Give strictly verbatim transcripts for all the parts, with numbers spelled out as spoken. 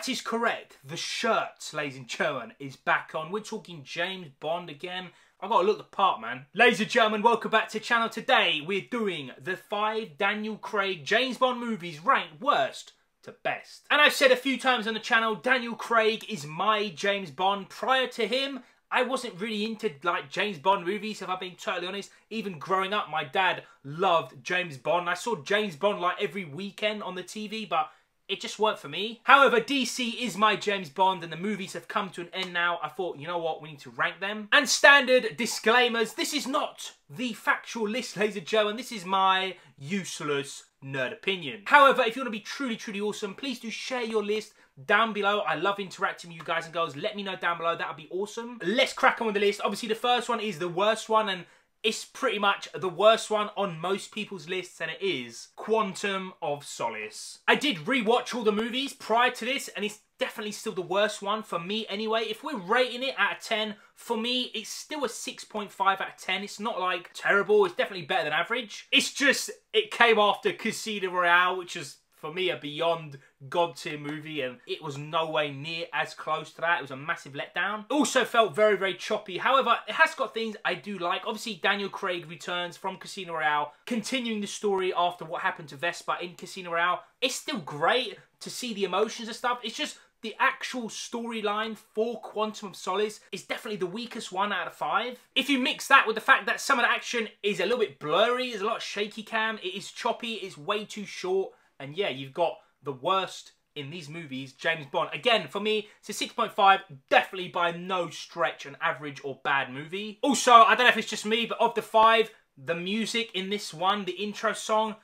That is correct. The shirt, ladies and gentlemen, is back on. We're talking James Bond again. I've got to look the part, man. Ladies and gentlemen, welcome back to the channel. Today, we're doing the five Daniel Craig James Bond movies ranked worst to best. And I've said a few times on the channel, Daniel Craig is my James Bond. Prior to him, I wasn't really into like James Bond movies, if I'm being totally honest. Even growing up, my dad loved James Bond. I saw James Bond like every weekend on the T V, but it just weren't for me. However, D C is my James Bond and the movies have come to an end now. I thought, you know what, we need to rank them. And standard disclaimers, this is not the factual list, ladies and gentlemen. This is my useless nerd opinion. However, if you want to be truly, truly awesome, please do share your list down below. I love interacting with you guys and girls. Let me know down below. That would be awesome. Let's crack on with the list. Obviously, the first one is the worst one, and it's pretty much the worst one on most people's lists, and it is Quantum of Solace. I did rewatch all the movies prior to this, and it's definitely still the worst one for me anyway. If we're rating it out of ten, for me, it's still a six point five out of ten. It's not like terrible. It's definitely better than average. It's just it came after Casino Royale, which is, for me, a beyond god tier movie, and it was no way near as close to that. It was a massive letdown. Also felt very, very choppy. However, it has got things I do like. Obviously, Daniel Craig returns from Casino Royale, continuing the story after what happened to Vesper in Casino Royale. It's still great to see the emotions and stuff. It's just the actual storyline for Quantum of Solace is definitely the weakest one out of five. If you mix that with the fact that some of the action is a little bit blurry, there's a lot of shaky cam, it is choppy, it's way too short. And yeah, you've got the worst in these movies, James Bond. Again, for me, it's a six point five, definitely by no stretch an average or bad movie. Also, I don't know if it's just me, but of the five, the music in this one, the intro song,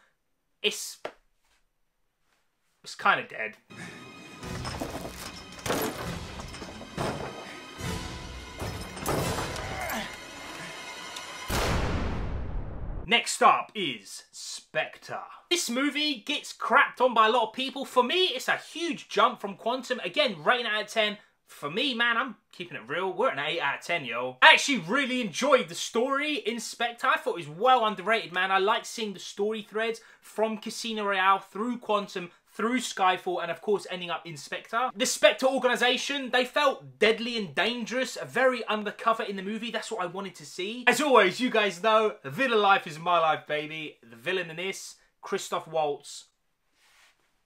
it's, it's kind of dead. Next up is Spectre. This movie gets crapped on by a lot of people. For me, it's a huge jump from Quantum. Again, rating out of ten. For me, man, I'm keeping it real. We're an eight out of ten, yo. I actually really enjoyed the story in Spectre. I thought it was well underrated, man. I like seeing the story threads from Casino Royale through Quantum, through Skyfall, and of course ending up in Spectre. The Spectre organisation, they felt deadly and dangerous, very undercover in the movie. That's what I wanted to see. As always, you guys know, the villain life is my life, baby. The villain in this, Christoph Waltz.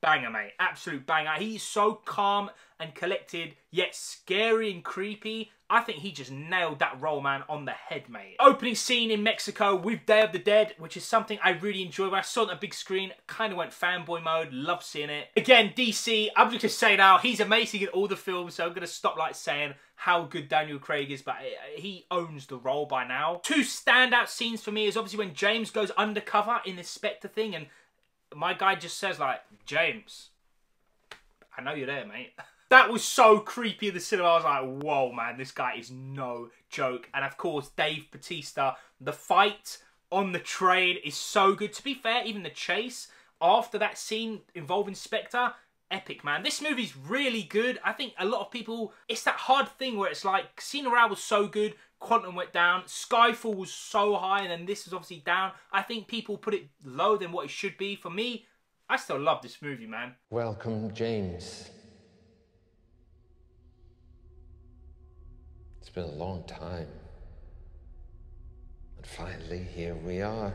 Banger, mate. Absolute banger. He's so calm and collected, yet scary and creepy. I think he just nailed that role, man, on the head, mate. Opening scene in Mexico with Day of the Dead, which is something I really enjoy. When I saw it on a big screen, kind of went fanboy mode. Love seeing it. Again, D C, I'm just going to say now, he's amazing in all the films, so I'm going to stop like saying how good Daniel Craig is, but he owns the role by now. Two standout scenes for me is obviously when James goes undercover in this Spectre thing, and my guy just says, like, James, I know you're there, mate. That was so creepy in the cinema. I was like, whoa, man, this guy is no joke. And of course, Dave Bautista, the fight on the train is so good. To be fair, even the chase after that scene involving Spectre, epic, man. This movie's really good. I think a lot of people, it's that hard thing where it's like, Casino Royale was so good, Quantum went down, Skyfall was so high, and then this is obviously down. I think people put it lower than what it should be. For me, I still love this movie, man. Welcome, James. It's been a long time, and finally here we are.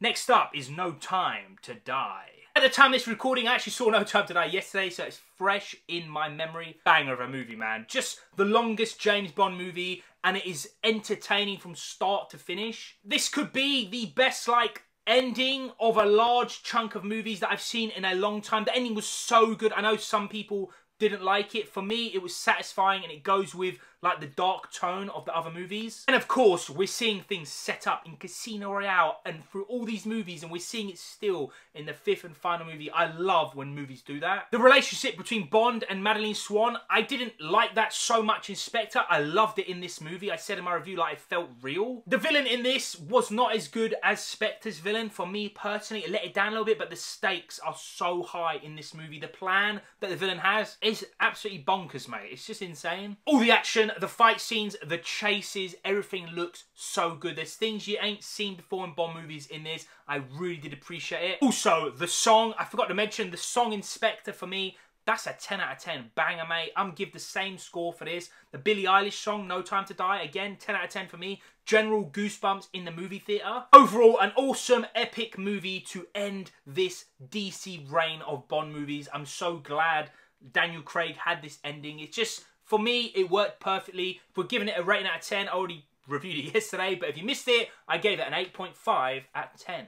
Next up is No Time to Die. At the time of this recording, I actually saw No Time to Die yesterday, so it's fresh in my memory. Banger of a movie, man. Just the longest James Bond movie, and it is entertaining from start to finish. This could be the best, like, ending of a large chunk of movies that I've seen in a long time. The ending was so good. I know some people didn't like it. For me, it was satisfying, and it goes with like the dark tone of the other movies. And of course, we're seeing things set up in Casino Royale and through all these movies, and we're seeing it still in the fifth and final movie. I love when movies do that. The relationship between Bond and Madeleine Swann, I didn't like that so much in Spectre. I loved it in this movie. I said in my review, like, it felt real. The villain in this was not as good as Spectre's villain. For me personally, it let it down a little bit, but the stakes are so high in this movie. The plan that the villain has is It's absolutely bonkers, mate. It's just insane. All the action, the fight scenes, the chases, everything looks so good. There's things you ain't seen before in Bond movies in this. I really did appreciate it. Also, the song. I forgot to mention the song in Spectre for me. That's a ten out of ten. Banger, mate. I'm give the same score for this. The Billie Eilish song, No Time to Die. Again, ten out of ten for me. General goosebumps in the movie theatre. Overall, an awesome, epic movie to end this D C reign of Bond movies. I'm so glad Daniel Craig had this ending. It's just, for me, it worked perfectly. If we're giving it a rating out of ten, I already reviewed it yesterday, but if you missed it, I gave it an eight point five out of ten.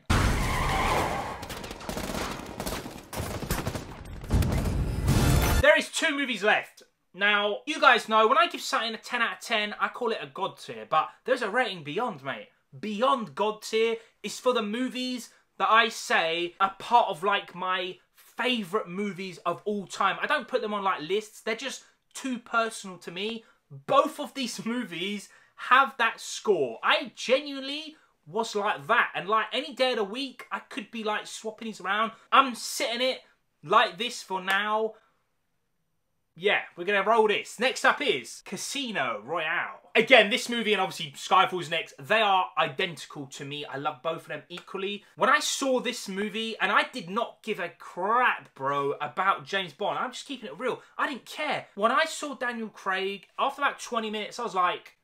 There is two movies left. Now, you guys know, when I give something a ten out of ten, I call it a God tier, but there's a rating beyond, mate. Beyond God tier is for the movies that I say are part of, like, my favourite movies of all time. I don't put them on, like, lists. They're just too personal to me. Both of these movies have that score. I genuinely was like that, and like any day of the week I could be like swapping these around. I'm sitting it like this for now. Yeah, we're gonna roll this. Next up is Casino Royale. Again, this movie and obviously Skyfall's next, they are identical to me. I love both of them equally. When I saw this movie, and I did not give a crap, bro, about James Bond. I'm just keeping it real. I didn't care. When I saw Daniel Craig, after about twenty minutes, I was like,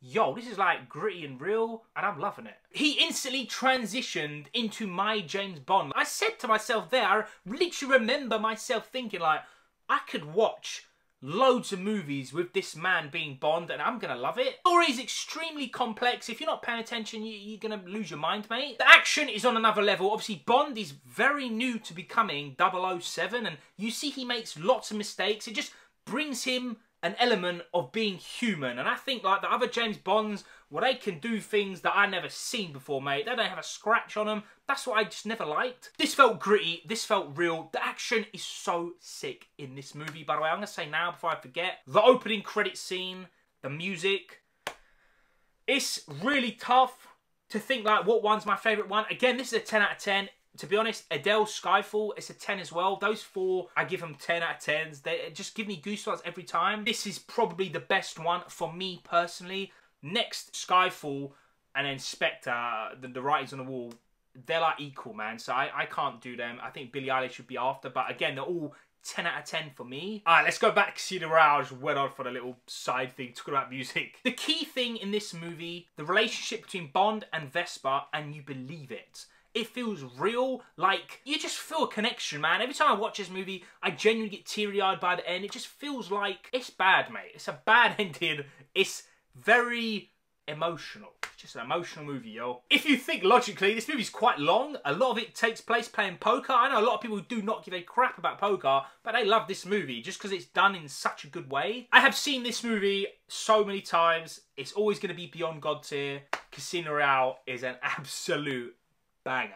yo, this is like gritty and real, and I'm loving it. He instantly transitioned into my James Bond. I said to myself there, I literally remember myself thinking like, I could watch loads of movies with this man being Bond and I'm gonna love it. The story is extremely complex. If you're not paying attention, you're gonna lose your mind, mate. The action is on another level. Obviously, Bond is very new to becoming double oh seven, and you see he makes lots of mistakes. It just brings him an element of being human, and I think like the other James Bonds, well, they can do things that I never seen before, mate. They don't have a scratch on them. That's what I just never liked. This felt gritty, this felt real. The action is so sick in this movie. By the way, I'm gonna say now before I forget, the opening credit scene, the music, it's really tough to think like what one's my favorite one. Again, this is a ten out of ten. To be honest, Adele, Skyfall, it's a ten as well. Those four, I give them ten out of tens. They just give me goosebumps every time. This is probably the best one for me personally. Next, Skyfall, and then Spectre, the, the writings on the wall, they're like equal, man. So I, I can't do them. I think Billie Eilish should be after. But again, they're all ten out of ten for me. All right, let's go back to Casino Royale. I just went on for a little side thing, talking about music. The key thing in this movie, the relationship between Bond and Vesper, and you believe it. It feels real, like, you just feel a connection, man. Every time I watch this movie, I genuinely get teary-eyed by the end. It just feels like, it's bad, mate. It's a bad ending. It's very emotional. It's just an emotional movie, yo. If you think logically, this movie's quite long. A lot of it takes place playing poker. I know a lot of people do not give a crap about poker, but they love this movie just because it's done in such a good way. I have seen this movie so many times. It's always going to be beyond God tier. Casino Royale is an absolute banger.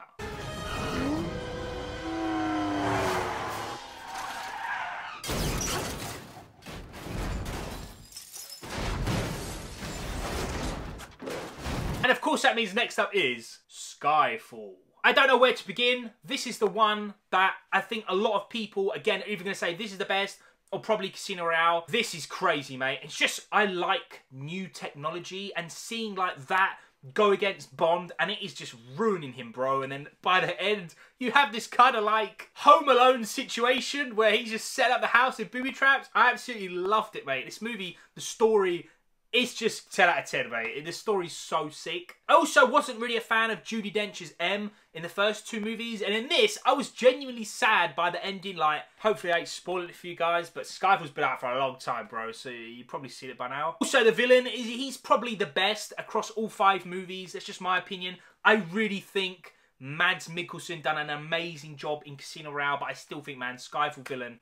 And of course that means next up is Skyfall. I don't know where to begin. This is the one that I think a lot of people, again, are either going to say this is the best, or probably Casino Royale. This is crazy, mate. It's just, I like new technology, and seeing like that go against Bond, and it is just ruining him, bro. And then by the end, you have this kind of like Home Alone situation where he just set up the house in booby traps. I absolutely loved it, mate. This movie, the story, it's just ten out of ten, mate. The story's so sick. I also wasn't really a fan of Judi Dench's M in the first two movies, and in this, I was genuinely sad by the ending. Like, hopefully I ain't spoiling it for you guys, but Skyfall's been out for a long time, bro, so you've probably seen it by now. Also, the villain, is he's probably the best across all five movies. That's just my opinion. I really think Mads Mikkelsen done an amazing job in Casino Royale, but I still think, man, Skyfall villain,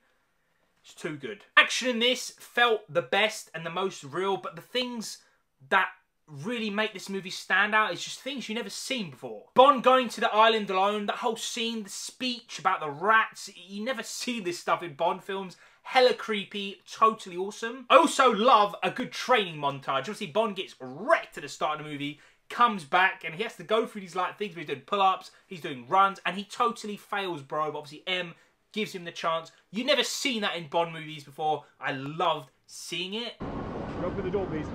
it's too good. Action in this felt the best and the most real, but the things that really make this movie stand out is just things you've never seen before. Bond going to the island alone, that whole scene, the speech about the rats, you never see this stuff in Bond films. Hella creepy, totally awesome. I also love a good training montage. Obviously, Bond gets wrecked at the start of the movie, comes back, and he has to go through these like things where he's doing pull-ups, he's doing runs, and he totally fails, bro, but obviously M gives him the chance. You never seen that in Bond movies before. I loved seeing it. Open the door, please.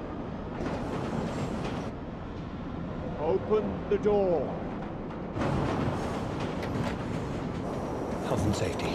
Open the door. Health and safety.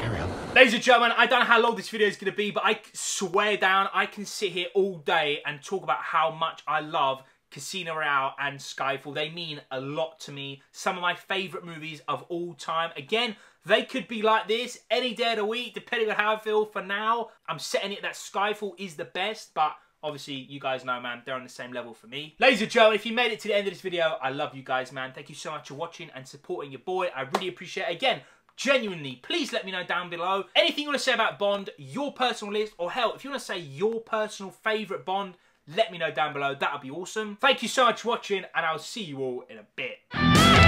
Carry on. Ladies and gentlemen, I don't know how long this video is going to be, but I swear down I can sit here all day and talk about how much I love Casino Royale and Skyfall. They mean a lot to me. Some of my favourite movies of all time. Again, they could be like this any day of the week, depending on how I feel. For now, I'm setting it that Skyfall is the best, but obviously, you guys know, man, they're on the same level for me. Ladies and gentlemen, if you made it to the end of this video, I love you guys, man. Thank you so much for watching and supporting your boy. I really appreciate it. Again, genuinely, please let me know down below. Anything you want to say about Bond, your personal list, or hell, if you want to say your personal favourite Bond, let me know down below. That would be awesome. Thank you so much for watching, and I'll see you all in a bit.